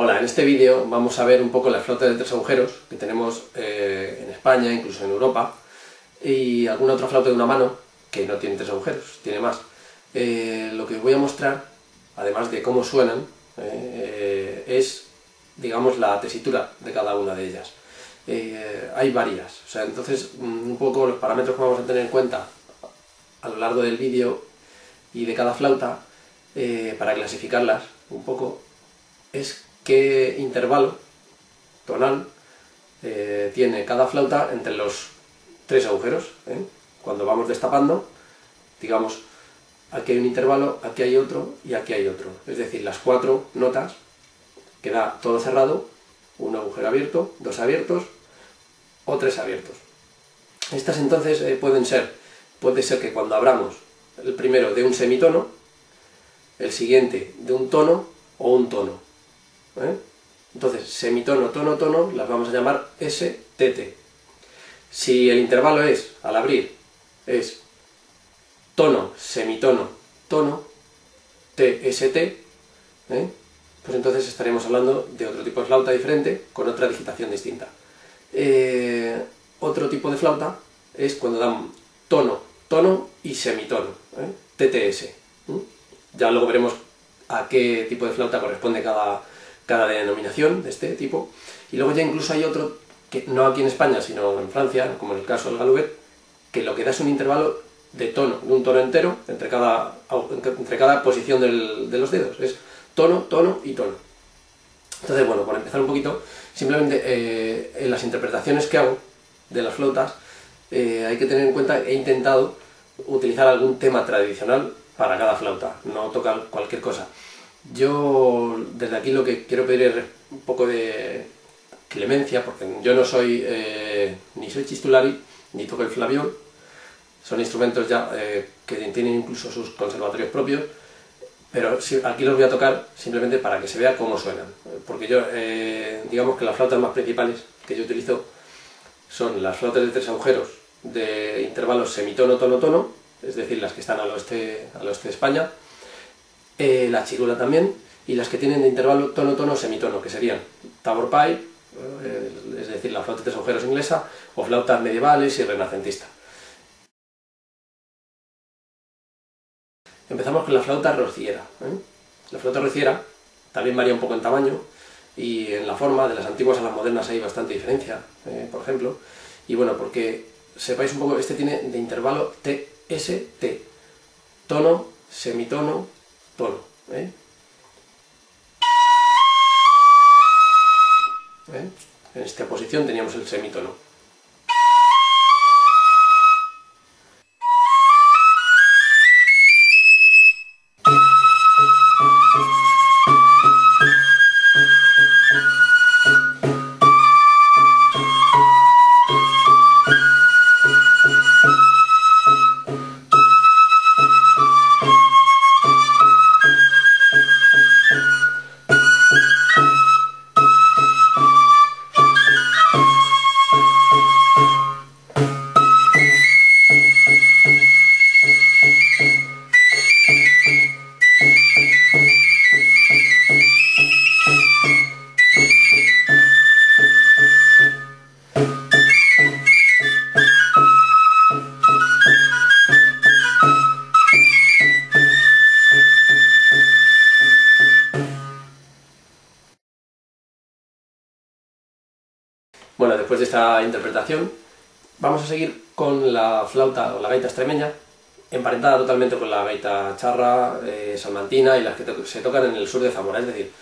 Hola, en este vídeo vamos a ver un poco las flautas de tres agujeros que tenemos en España, incluso en Europa, y alguna otra flauta de una mano que no tiene tres agujeros, tiene más. Lo que os voy a mostrar, además de cómo suenan, es, digamos, la tesitura de cada una de ellas. Hay varias, o sea, entonces un poco los parámetros que vamos a tener en cuenta a lo largo del vídeo y de cada flauta para clasificarlas un poco es qué intervalo tonal tiene cada flauta entre los tres agujeros. Cuando vamos destapando, digamos, aquí hay un intervalo, aquí hay otro y aquí hay otro, es decir, las cuatro notas queda todo cerrado, un agujero abierto, dos abiertos o tres abiertos. Estas entonces puede ser que cuando abramos el primero de un semitono, el siguiente de un tono o un tono. Entonces, semitono, tono, tono, las vamos a llamar STT. Si el intervalo es, al abrir, es tono, semitono, tono, TST, pues entonces estaremos hablando de otro tipo de flauta diferente, con otra digitación distinta. Otro tipo de flauta es cuando dan tono, tono y semitono, TTS. Ya luego veremos a qué tipo de flauta corresponde cada denominación de este tipo. Y luego ya incluso hay otro, que no aquí en España, sino en Francia, como en el caso del galoubet, que lo que da es un intervalo de tono, de un tono entero, entre cada posición de los dedos. Es tono, tono y tono. Entonces, bueno, por empezar un poquito, simplemente en las interpretaciones que hago de las flautas, hay que tener en cuenta, he intentado utilizar algún tema tradicional para cada flauta, no tocar cualquier cosa. Yo desde aquí lo que quiero pedir es un poco de clemencia, porque yo no soy, ni soy chistulari, ni toco el flaviol, son instrumentos ya que tienen incluso sus conservatorios propios, pero aquí los voy a tocar simplemente para que se vea cómo suenan, porque yo, digamos que las flautas más principales que yo utilizo son las flautas de tres agujeros de intervalos semitono, tono, tono, es decir, las que están al oeste de España, la txirula también, y las que tienen de intervalo tono, tono, semitono, que serían Tabor Pipe, es decir, la flauta de tres agujeros inglesa, o flautas medievales y renacentistas. Empezamos con la flauta rociera. La flauta rociera también varía un poco en tamaño y en la forma, de las antiguas a las modernas hay bastante diferencia, por ejemplo, y bueno, porque sepáis un poco, este tiene de intervalo TST, tono, semitono, tono. En esta posición teníamos el semitono. Bueno, después de esta interpretación, vamos a seguir con la flauta o la gaita extremeña, emparentada totalmente con la gaita charra, salmantina y las que se tocan en el sur de Zamora. Es decir,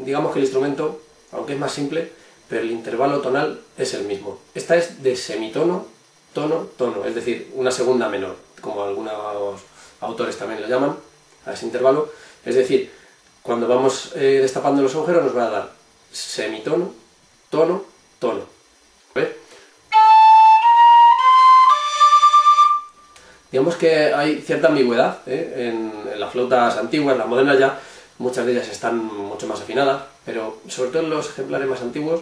digamos que el instrumento, aunque es más simple, pero el intervalo tonal es el mismo. Esta es de semitono, tono, tono, es decir, una segunda menor, como algunos autores también lo llaman, a ese intervalo. Es decir, cuando vamos destapando los agujeros nos va a dar semitono, tono, tono. Digamos que hay cierta ambigüedad en las flautas antiguas, las modernas ya, muchas de ellas están mucho más afinadas, pero sobre todo en los ejemplares más antiguos,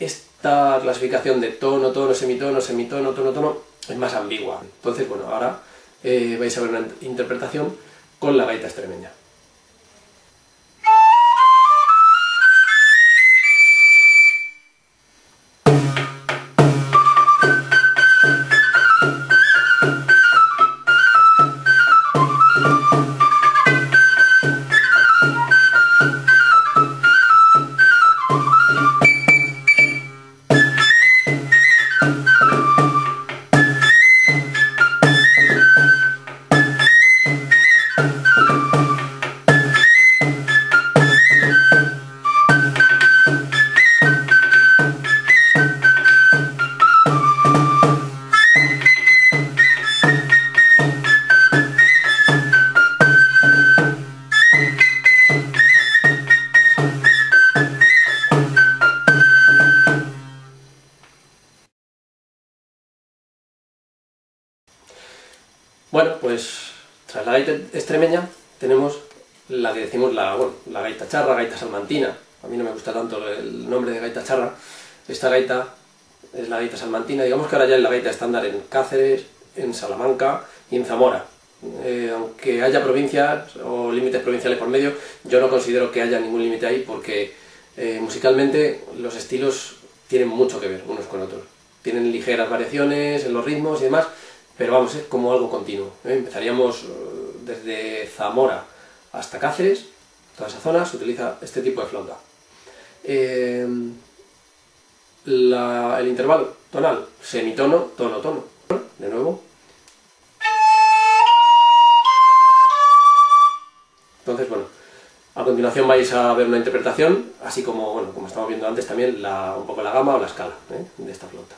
esta clasificación de tono, tono, semitono, semitono, tono, tono, es más ambigua. Entonces, bueno, ahora vais a ver una interpretación con la gaita extremeña. Bueno, pues tras la gaita extremeña tenemos la que decimos la gaita charra, gaita salmantina. A mí no me gusta tanto el nombre de gaita charra. Esta gaita es la gaita salmantina, digamos que ahora ya es la gaita estándar en Cáceres, en Salamanca y en Zamora. Aunque haya provincias o límites provinciales por medio, yo no considero que haya ningún límite ahí porque musicalmente los estilos tienen mucho que ver unos con otros. Tienen ligeras variaciones en los ritmos y demás, pero vamos, es como algo continuo. Empezaríamos desde Zamora hasta Cáceres, toda esa zona se utiliza este tipo de flauta. El intervalo tonal, semitono, tono, tono. De nuevo. Entonces, bueno, a continuación vais a ver una interpretación, así como, bueno, como estamos viendo antes también, un poco la gama o la escala de esta flauta.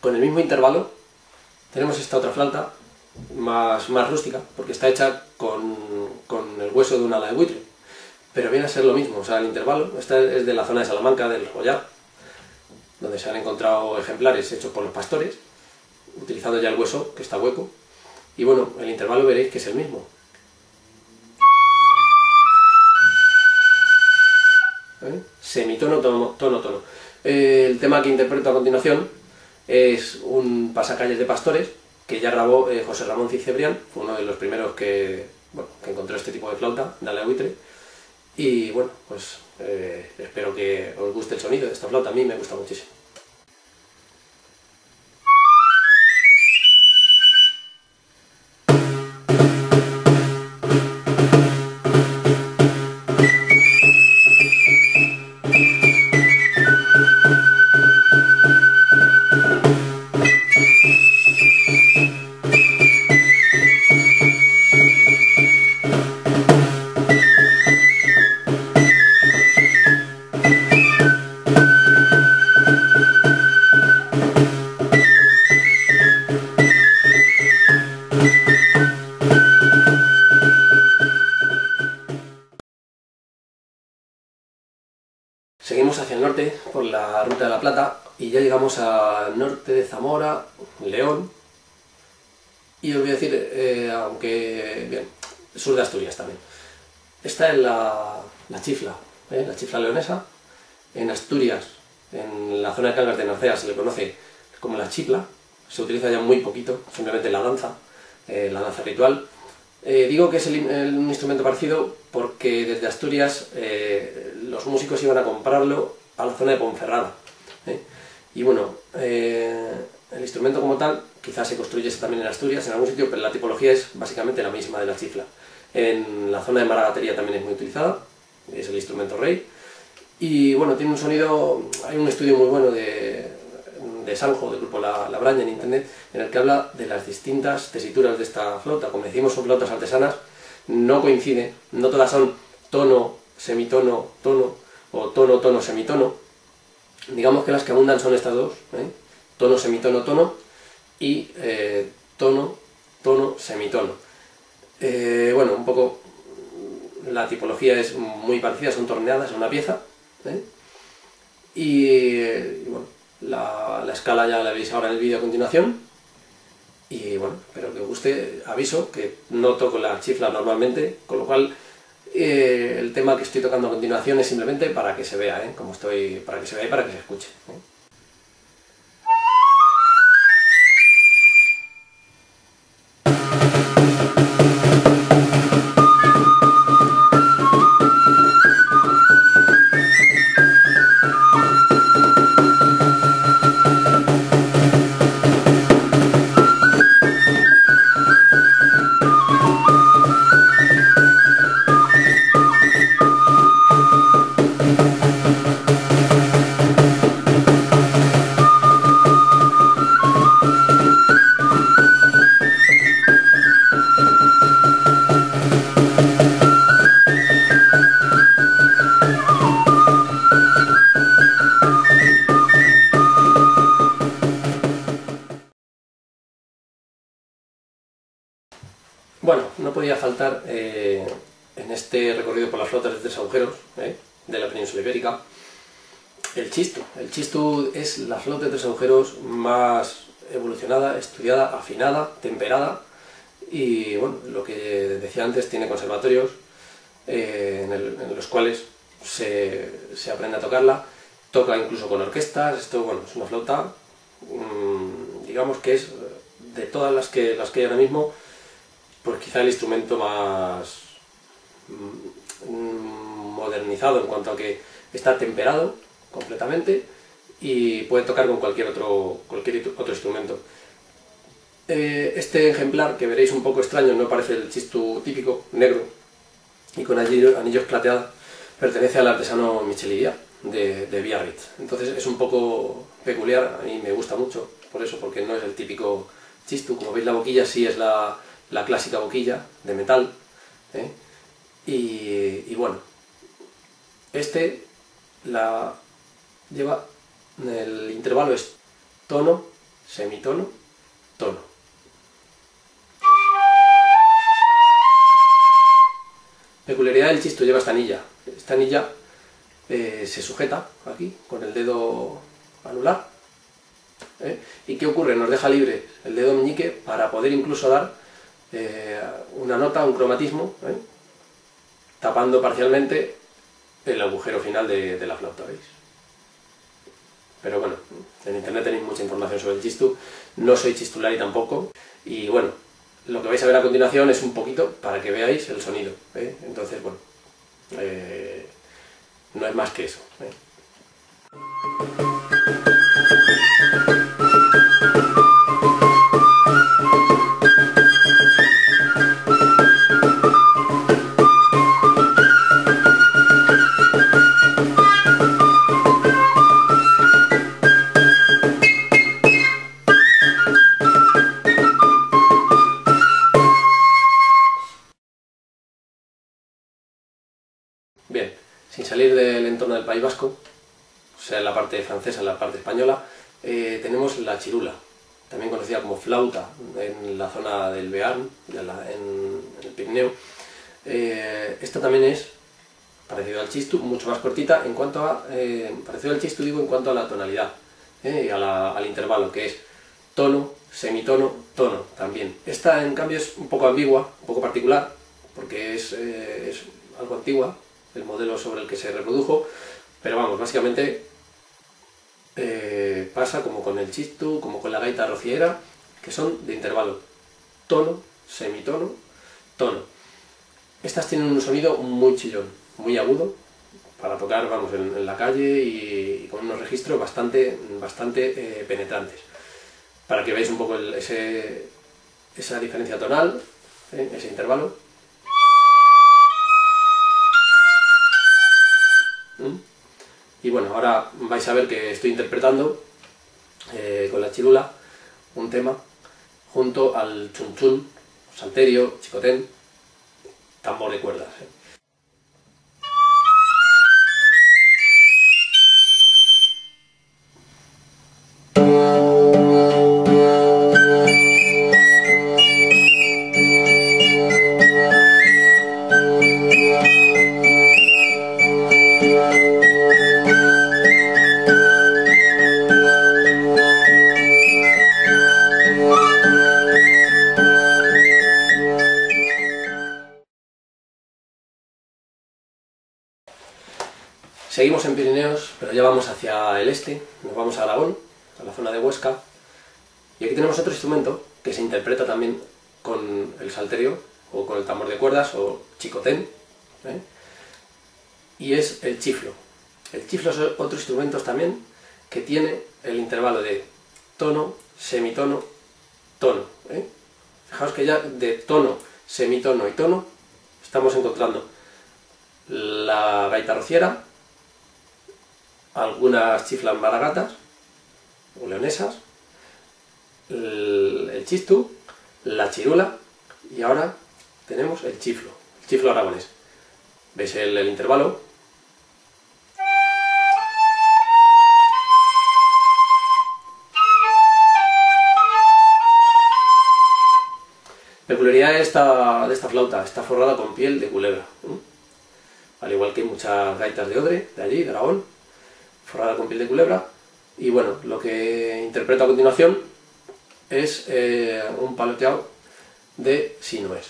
Con el mismo intervalo tenemos esta otra flauta más rústica, porque está hecha con el hueso de un ala de buitre, pero viene a ser lo mismo, o sea, el intervalo, esta es de la zona de Salamanca, del Collar, donde se han encontrado ejemplares hechos por los pastores, utilizando ya el hueso, que está hueco, y bueno, el intervalo veréis que es el mismo. Semitono, tono, tono, tono. El tema que interpreto a continuación es un pasacalles de pastores que ya grabó José Ramón Cicebrián, fue uno de los primeros que encontró este tipo de flauta, de ala de buitre. Y bueno, pues espero que os guste el sonido de esta flauta, a mí me gusta muchísimo. Seguimos hacia el norte por la ruta de la Plata y ya llegamos al norte de Zamora, León y os voy a decir, aunque bien, sur de Asturias también. Esta es la chifla, la chifla leonesa. En Asturias, en la zona de Cangas de Narcea, se le conoce como la chifla, se utiliza ya muy poquito, simplemente la danza ritual. Digo que es un instrumento parecido porque desde Asturias los músicos iban a comprarlo a la zona de Ponferrada. Y bueno, el instrumento como tal quizás se construyese también en Asturias, en algún sitio, pero la tipología es básicamente la misma de la chifla. En la zona de Maragatería también es muy utilizada, es el instrumento rey. Y bueno, tiene un sonido, hay un estudio muy bueno de Sanjo, del grupo La Braña en internet, en el que habla de las distintas tesituras de esta flauta. Como decimos, son flautas artesanas, no coinciden, no todas son tono, semitono, tono, o tono, tono, semitono. Digamos que las que abundan son estas dos, tono, semitono, tono, y tono, tono, semitono. Bueno, un poco la tipología es muy parecida, son torneadas en una pieza, y bueno, la escala ya la veis ahora en el vídeo a continuación. Y bueno, espero que os guste. Aviso que no toco la chifla normalmente, con lo cual el tema que estoy tocando a continuación es simplemente para que se vea, para que se vea y para que se escuche. no podía faltar en este recorrido por las flautas de tres agujeros de la península ibérica, el txistu. El txistu es la flauta de tres agujeros más evolucionada, estudiada, afinada, temperada y, bueno, lo que decía antes, tiene conservatorios en los cuales se aprende a tocarla, toca incluso con orquestas. Esto, bueno, es una flauta, digamos que es de todas las que hay ahora mismo, pues quizá el instrumento más modernizado en cuanto a que está temperado completamente y puede tocar con cualquier otro instrumento. Este ejemplar, que veréis un poco extraño, no parece el txistu típico, negro y con anillos plateados, pertenece al artesano Michel Lidia de Biarritz. Entonces es un poco peculiar, a mí me gusta mucho por eso, porque no es el típico txistu. Como veis, la boquilla sí es la clásica boquilla de metal, y bueno, este la lleva, el intervalo es tono, semitono, tono. Peculiaridad del txistu: lleva esta anilla. Esta anilla se sujeta aquí con el dedo anular. ¿Y qué ocurre? Nos deja libre el dedo meñique para poder incluso dar una nota, un cromatismo, tapando parcialmente el agujero final de la flauta, ¿veis? Pero bueno, en internet tenéis mucha información sobre el txistu. No soy txistulari tampoco. Y bueno, lo que vais a ver a continuación es un poquito para que veáis el sonido, Entonces, bueno, no es más que eso, Bien, sin salir del entorno del País Vasco, o sea, en la parte francesa, en la parte española, tenemos la txirula, también conocida como flauta en la zona del Béarn, en el Pirineo. Esta también es parecido al txistu, mucho más cortita en cuanto a parecido al txistu, digo, en cuanto a la tonalidad, y al intervalo, que es tono, semitono, tono también. Esta, en cambio, es un poco ambigua, un poco particular, porque es algo antigua el modelo sobre el que se reprodujo, pero vamos, básicamente pasa como con el txistu, como con la gaita rociera, que son de intervalo, tono, semitono, tono. Estas tienen un sonido muy chillón, muy agudo, para tocar, vamos, en la calle y con unos registros bastante penetrantes. Para que veáis un poco esa diferencia tonal, ese intervalo. Y bueno, ahora vais a ver que estoy interpretando con la txirula un tema junto al chun chun, salterio, chicoten, tambor de cuerdas. Seguimos en Pirineos, pero ya vamos hacia el este, nos vamos a Aragón, a la zona de Huesca, y aquí tenemos otro instrumento que se interpreta también con el salterio, o con el tambor de cuerdas, o chicoten, y es el chiflo. El chiflo es otro instrumento también que tiene el intervalo de tono, semitono, tono. Fijaos que ya de tono, semitono y tono estamos encontrando la gaita rociera, algunas chiflan baragatas o leonesas, el txistu, la txirula, y ahora tenemos el chiflo aragonés. ¿Veis el intervalo? peculiaridad de esta flauta, está forrada con piel de culebra, ¿no? Al igual que muchas gaitas de odre, de allí, de Aragón, forrada con piel de culebra. Y bueno, lo que interpreto a continuación es un paloteado de Sinués.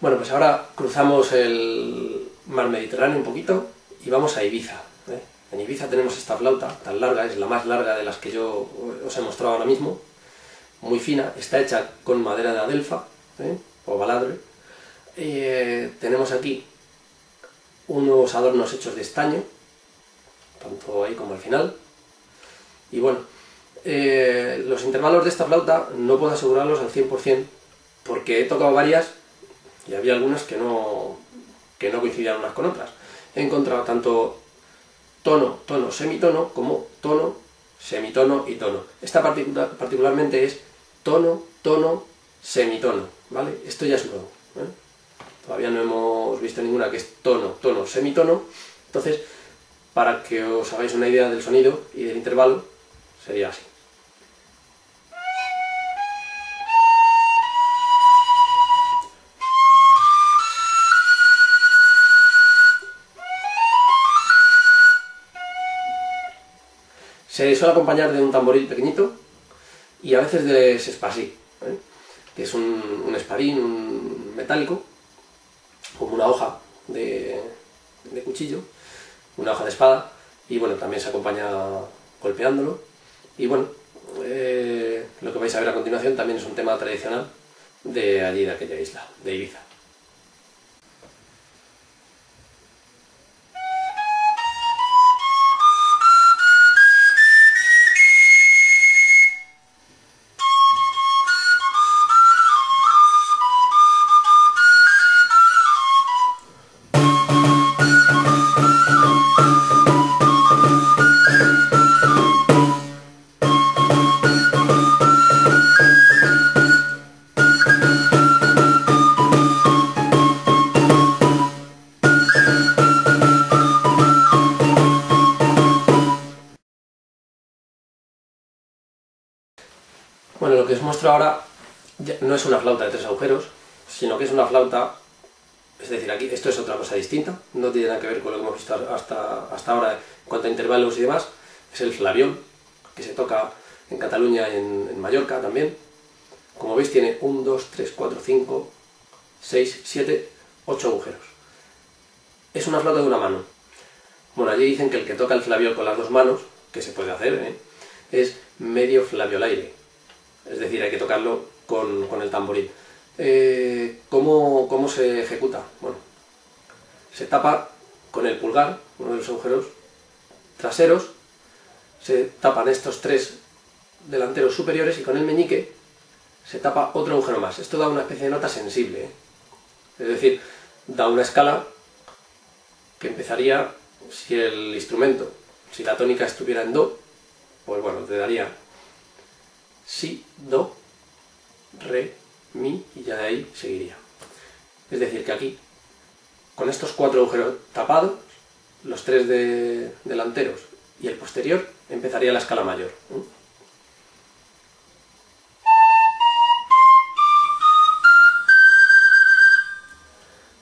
Bueno, pues ahora cruzamos el mar Mediterráneo un poquito y vamos a Ibiza, ¿eh? En Ibiza tenemos esta flauta tan larga, es la más larga de las que yo os he mostrado ahora mismo, muy fina, está hecha con madera de adelfa, ¿eh? O baladre. Tenemos aquí unos adornos hechos de estaño, tanto ahí como al final. Y bueno, los intervalos de esta flauta no puedo asegurarlos al 100% porque he tocado varias y había algunas que no coincidían unas con otras. He encontrado tanto tono, tono, semitono, como tono, semitono y tono. Esta particularmente es tono, tono, semitono, ¿vale? Esto ya es nuevo, ¿eh? Todavía no hemos visto ninguna que es tono, tono, semitono. Entonces, para que os hagáis una idea del sonido y del intervalo, sería así. Se suele acompañar de un tamboril pequeñito y a veces de sespasí, ¿eh? Que es un espadín, un metálico, como una hoja de cuchillo, una hoja de espada, y bueno, también se acompaña golpeándolo. Y bueno, lo que vais a ver a continuación también es un tema tradicional de allí, de aquella isla, de Ibiza. Bueno, lo que os muestro ahora no es una flauta de tres agujeros, sino que es una flauta, es decir, aquí esto es otra cosa distinta, no tiene nada que ver con lo que hemos visto hasta ahora en cuanto a intervalos y demás. Es el flaviol, que se toca en Cataluña y en Mallorca también. Como veis tiene 1, 2, 3, 4, 5, 6, 7, 8 agujeros. Es una flauta de una mano. Bueno, allí dicen que el que toca el flaviol con las dos manos, que se puede hacer, ¿eh? Es medio flaviolaire. Es decir, hay que tocarlo con el tamboril. ¿Cómo se ejecuta? Bueno, se tapa con el pulgar, uno de los agujeros traseros, se tapan estos tres delanteros superiores y con el meñique se tapa otro agujero más. Esto da una especie de nota sensible, ¿eh? Es decir, da una escala que empezaría, si el instrumento, si la tónica estuviera en do, pues bueno, te daría si, do, re, mi, y ya de ahí seguiría. Es decir, que aquí, con estos cuatro agujeros tapados, los tres delanteros y el posterior, empezaría la escala mayor,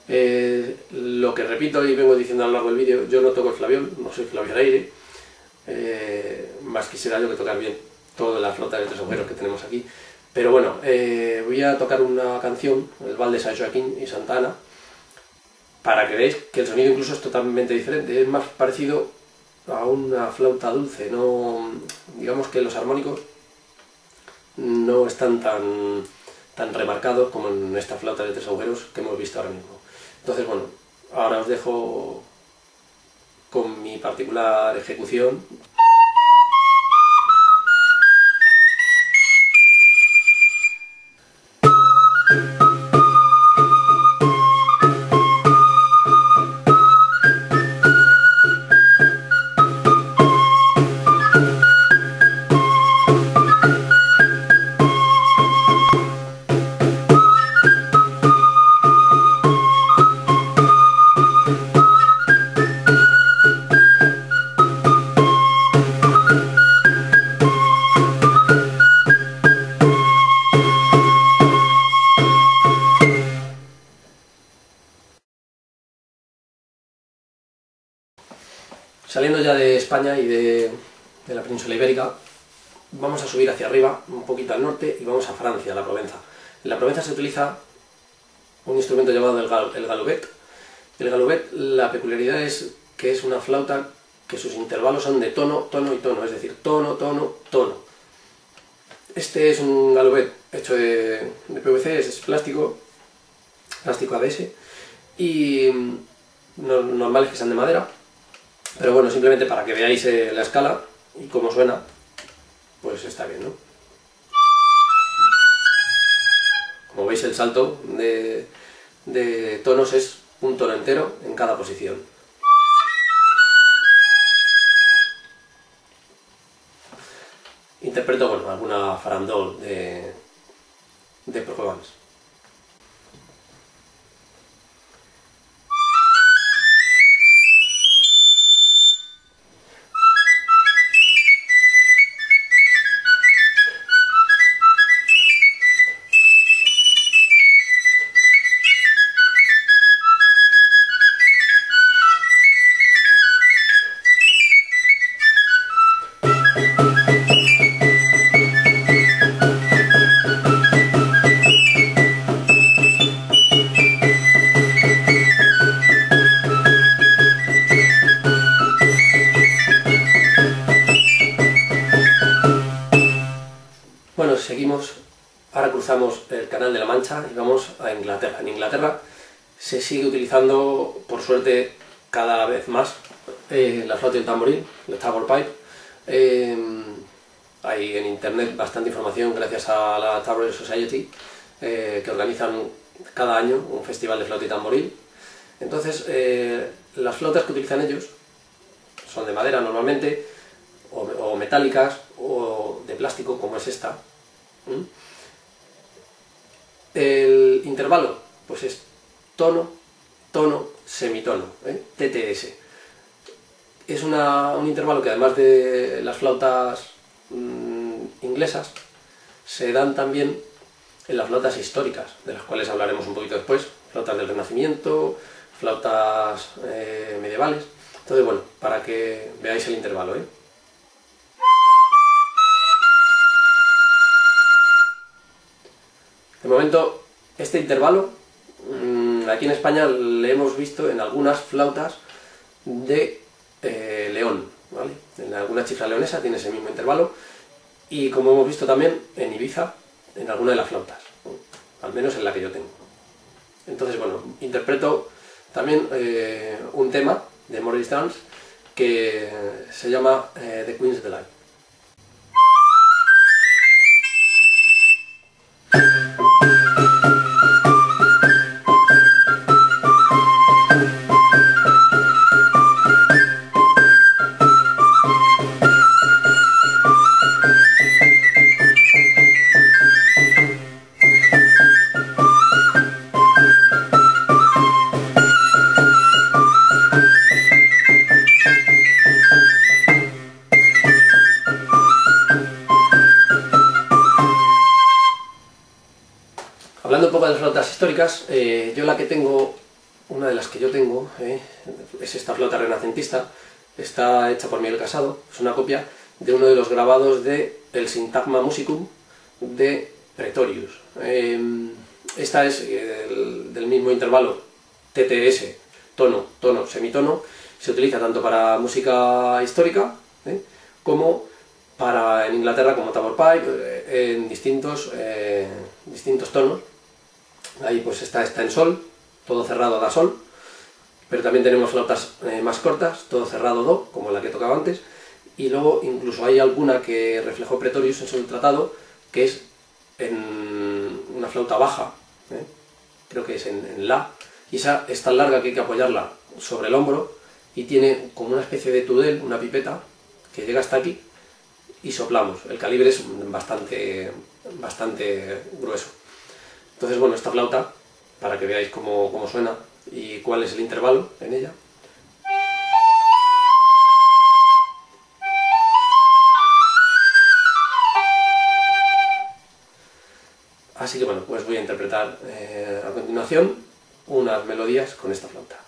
¿eh? Lo que repito y vengo diciendo a lo largo del vídeo, yo no toco el flaviol, no soy flaviolaire, más quisiera yo que tocar bien toda la flauta de tres agujeros que tenemos aquí. Pero bueno, voy a tocar una canción, el vals de San Joaquín y Santa Ana, para que veáis que el sonido incluso es totalmente diferente, es más parecido a una flauta dulce, no, digamos que los armónicos no están tan remarcados como en esta flauta de tres agujeros que hemos visto ahora mismo. Entonces bueno, Ahora os dejo con mi particular ejecución. Saliendo ya de España y de la península ibérica, vamos a subir hacia arriba, un poquito al norte, y vamos a Francia, a la Provenza. En la Provenza se utiliza un instrumento llamado el galoubet. El galoubet, la peculiaridad es que es una flauta que sus intervalos son de tono, tono y tono, es decir, tono, tono, tono. Este es un galoubet hecho de PVC, es plástico, plástico ABS, y normales que sean de madera. Pero bueno, simplemente para que veáis la escala y cómo suena, pues está bien, ¿no? Como veis, el salto de tonos es un tono entero en cada posición. Interpreto, bueno, alguna farandole de performance. Seguimos, ahora cruzamos el canal de la Mancha y vamos a Inglaterra. En Inglaterra se sigue utilizando, por suerte, cada vez más la flauta y el tamboril, el tabor pipe. Hay en internet bastante información gracias a la Tabor Society, que organizan cada año un festival de flauta y tamboril. Entonces, las flautas que utilizan ellos son de madera normalmente, o metálicas, o de plástico, como es esta. El intervalo, pues es tono, tono, semitono, TTS. Es un intervalo que además de las flautas inglesas, se dan también en las flautas históricas, de las cuales hablaremos un poquito después, flautas del Renacimiento, flautas medievales. Entonces, bueno, para que veáis el intervalo, De momento, este intervalo, aquí en España le hemos visto en algunas flautas de León, ¿vale? En alguna chifla leonesa tiene ese mismo intervalo, y como hemos visto también en Ibiza, en alguna de las flautas, ¿no? Al menos en la que yo tengo. Entonces, bueno, interpreto también un tema de Maurice Dance que se llama The Queen's Delight. Históricas, yo la que tengo, una de las que yo tengo, es esta flauta renacentista, está hecha por Miguel Casado, es una copia de uno de los grabados de el Syntagma Musicum de Praetorius. Esta es del mismo intervalo, TTS, tono, tono, semitono, se utiliza tanto para música histórica como para en Inglaterra como tabor pipe, en distintos tonos. Ahí pues está en sol, todo cerrado a la sol, Pero también tenemos flautas más cortas, todo cerrado do, como la que tocaba antes, y luego incluso hay alguna que reflejó Praetorius en su tratado, que es en una flauta baja, creo que es en la, y esa es tan larga que hay que apoyarla sobre el hombro, y tiene como una especie de tudel, una pipeta, que llega hasta aquí, y soplamos. El calibre es bastante grueso. Entonces, bueno, esta flauta, para que veáis cómo suena y cuál es el intervalo en ella. Así que bueno, pues voy a interpretar a continuación unas melodías con esta flauta.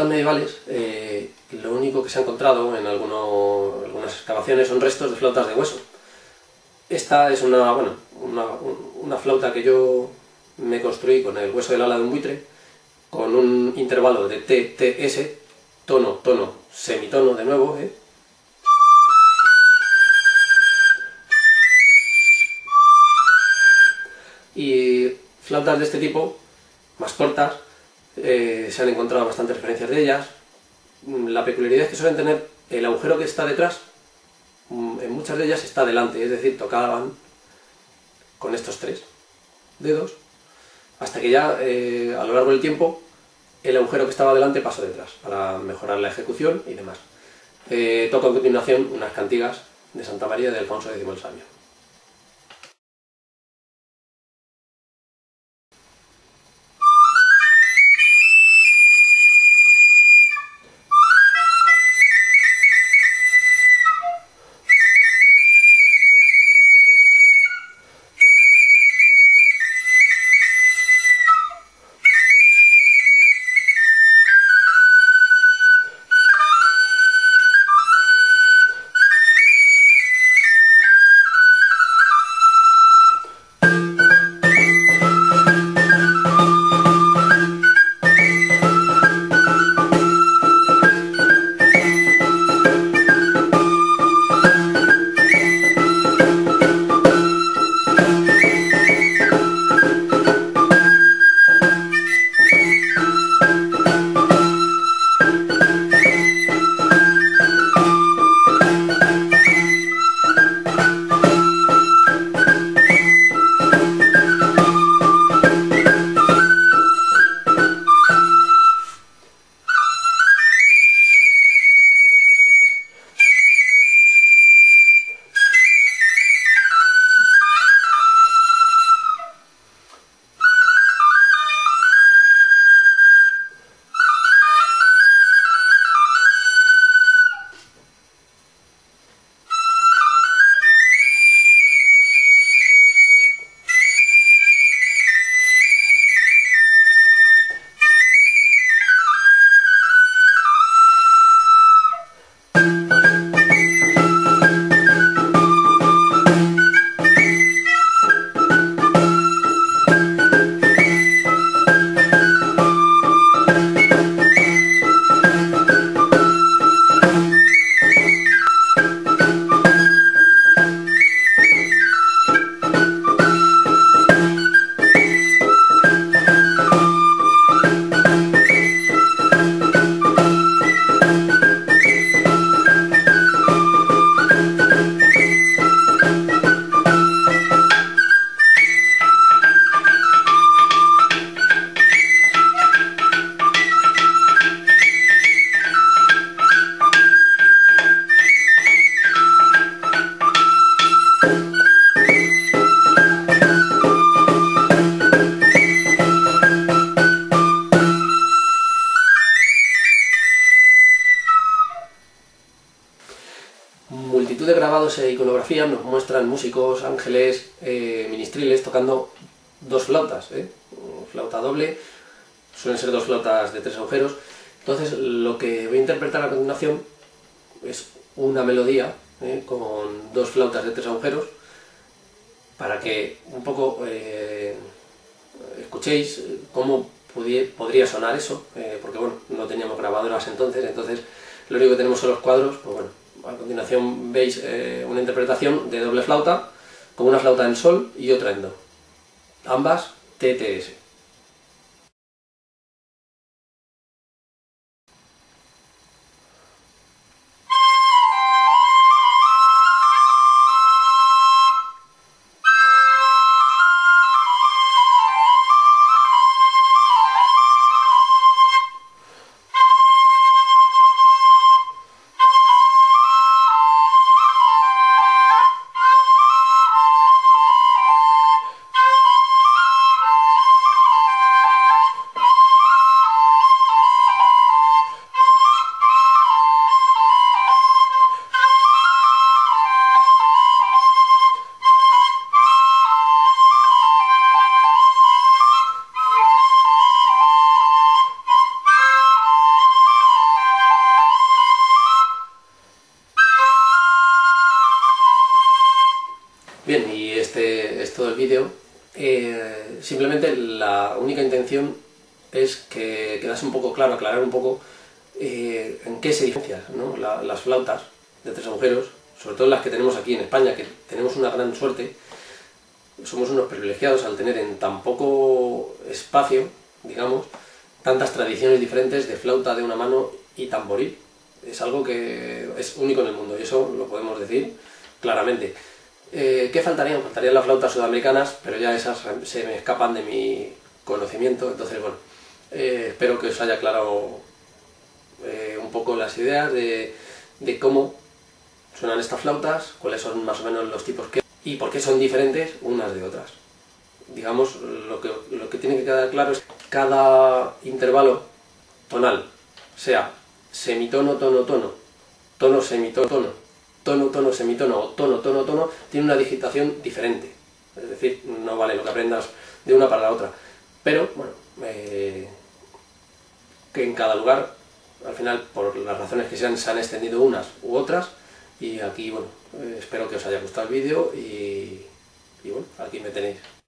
Medievales, lo único que se ha encontrado en algunas excavaciones son restos de flautas de hueso. Esta es una flauta que yo me construí con el hueso del ala de un buitre, con un intervalo de TTS, tono, tono, semitono de nuevo, Y flautas de este tipo, más cortas, se han encontrado bastantes referencias de ellas. La peculiaridad es que suelen tener el agujero que está detrás, en muchas de ellas está delante, es decir, tocaban con estos tres dedos, hasta que ya a lo largo del tiempo el agujero que estaba delante pasó detrás, para mejorar la ejecución y demás. Toco a continuación unas cantigas de Santa María de Alfonso X el Sabio. iconografía nos muestran músicos, ángeles, ministriles tocando dos flautas, flauta doble, suelen ser dos flautas de tres agujeros. Entonces lo que voy a interpretar a continuación es una melodía con dos flautas de tres agujeros para que un poco escuchéis cómo podría sonar eso, porque bueno, no teníamos grabadoras entonces lo único que tenemos son los cuadros. Pues bueno, a continuación veis una interpretación de doble flauta con una flauta en sol y otra en do, ambas TTS. Bien, y este es todo el vídeo. Simplemente la única intención es que quedase un poco claro, aclarar un poco en qué se diferencian, ¿no? Las flautas de tres agujeros, sobre todo las que tenemos aquí en España, que tenemos una gran suerte, somos unos privilegiados al tener en tan poco espacio, digamos, tantas tradiciones diferentes de flauta de una mano y tamboril. Es algo que es único en el mundo y eso lo podemos decir claramente. ¿Qué faltarían? Faltarían las flautas sudamericanas, pero ya esas se me escapan de mi conocimiento, entonces bueno, espero que os haya aclarado un poco las ideas de cómo suenan estas flautas, cuáles son más o menos los tipos que y por qué son diferentes unas de otras. Digamos, lo que tiene que quedar claro es que cada intervalo tonal, sea semitono, tono, tono, tono, semitono, tono, tono, tono, semitono o tono, tono, tono, tiene una digitación diferente. Es decir, no vale lo que aprendas de una para la otra. Pero, bueno, que en cada lugar, al final, por las razones que sean, se han extendido unas u otras. Y aquí, bueno, espero que os haya gustado el vídeo y bueno, aquí me tenéis.